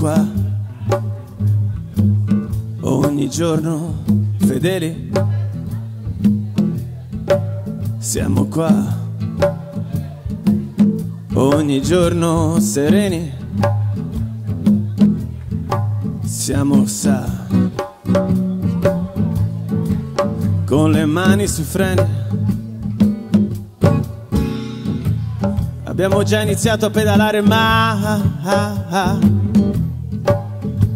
qua ogni giorno fedeli, siamo qua ogni giorno sereni, siamo sa con le mani sui freni. Abbiamo già iniziato a pedalare, ma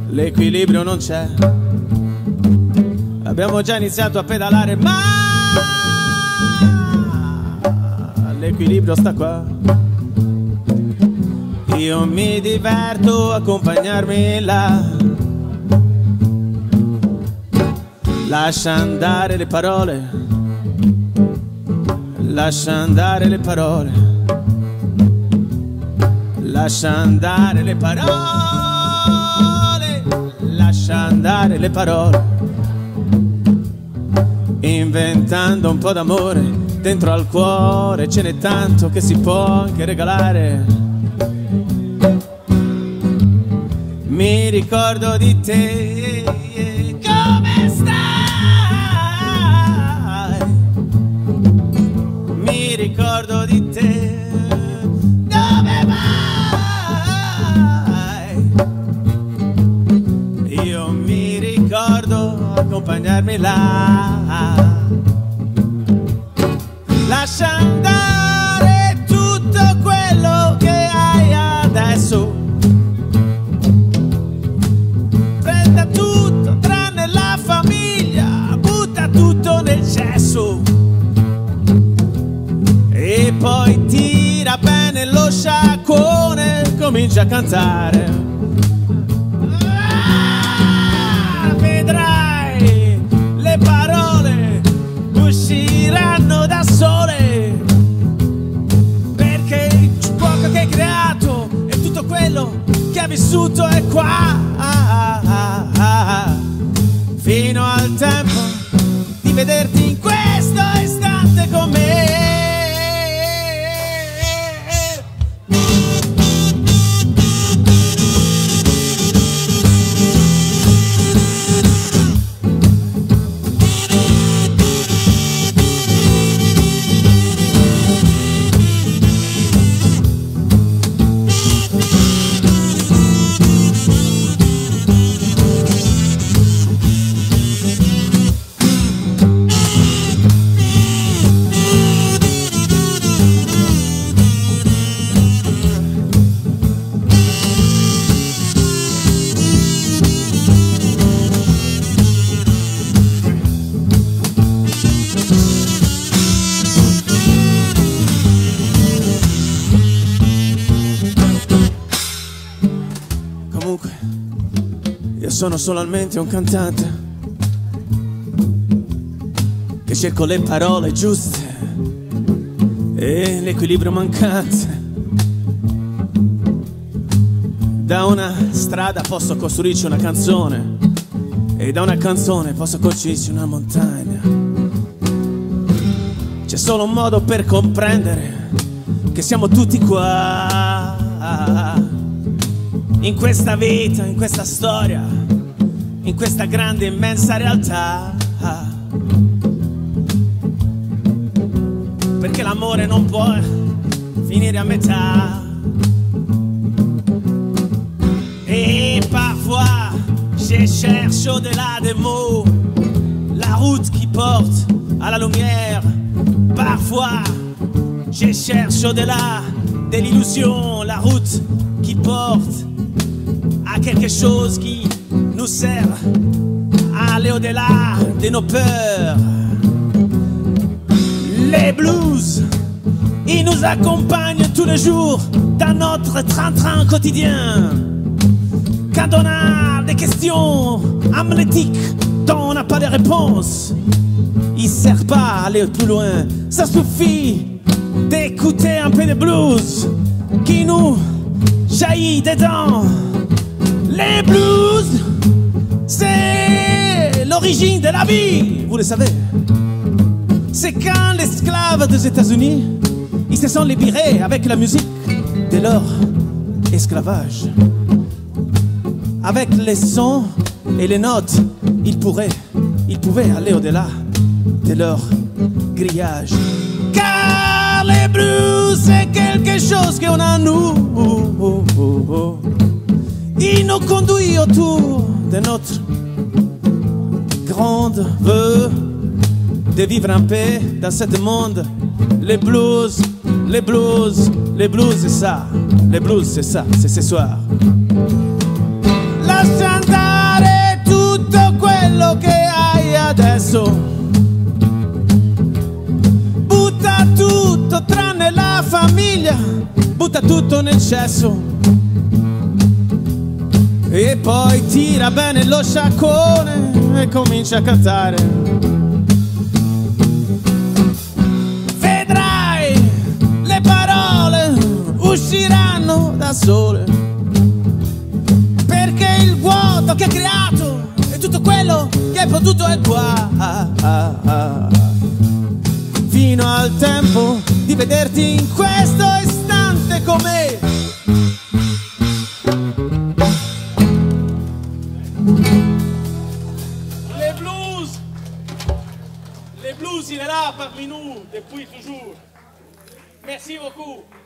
l'equilibrio non c'è. Abbiamo già iniziato a pedalare, ma l'equilibrio sta qua. Io mi diverto a accompagnarmi là. Lascia andare le parole, lascia andare le parole, lascia andare le parole, lascia andare le parole, inventando un po' d'amore dentro al cuore, ce n'è tanto che si può anche regalare. Mi ricordo di te, come stai? Mi ricordo di te. Accompagnarmi là, lascia andare tutto quello che hai adesso, prenda tutto tranne la famiglia, butta tutto nel cesso e poi tira bene lo sciacquone, comincia a cantare. Usciranno da sole, perché il poco che hai creato e tutto quello che hai vissuto è qua, fino al tempo di vederti in questo istante con me. Sono solamente un cantante che cerco le parole giuste e l'equilibrio mancante. Da una strada posso costruirci una canzone e da una canzone posso costruirci una montagna. C'è solo un modo per comprendere che siamo tutti qua, in questa vita, in questa storia, in questa grande immensa realtà, perché l'amore non può finire a metà. Et parfois je cherche au-delà des mots la route qui porte à la lumière. Parfois je cherche au-delà de l'illusion la route qui porte à quelque chose qui nous sert à aller au-delà de nos peurs. Les blues, ils nous accompagnent tous les jours dans notre train-train quotidien. Quand on a des questions amnétiques dont on n'a pas de réponse, ils ne servent pas à aller plus loin. Ça suffit d'écouter un peu de blues qui nous jaillit des dents. Les blues, c'est l'origine de la vie, vous le savez. C'est quand les esclaves des États-Unis, ils se sont libérés avec la musique de leur esclavage. Avec les sons et les notes, ils pouvaient aller au-delà de leur grillage. Car les blues, c'est quelque chose qu'on a nous. Il nous conduit autour de notre grande vœu de vivre en paix dans ce monde. Les blues, les blues, les blues, c'est ça. Les blues, c'est ça, c'est ce soir. Lasciare tutto quello che hai adesso. Butta tutto tranne la famiglia, butta tutto nel cesso. E poi tira bene lo sciacquone e comincia a cantare. Vedrai, le parole usciranno da sole, perché il vuoto che hai creato e tutto quello che hai potuto è qua. Fino al tempo di vederti in questo istante come. Parmi nous depuis toujours. Merci beaucoup.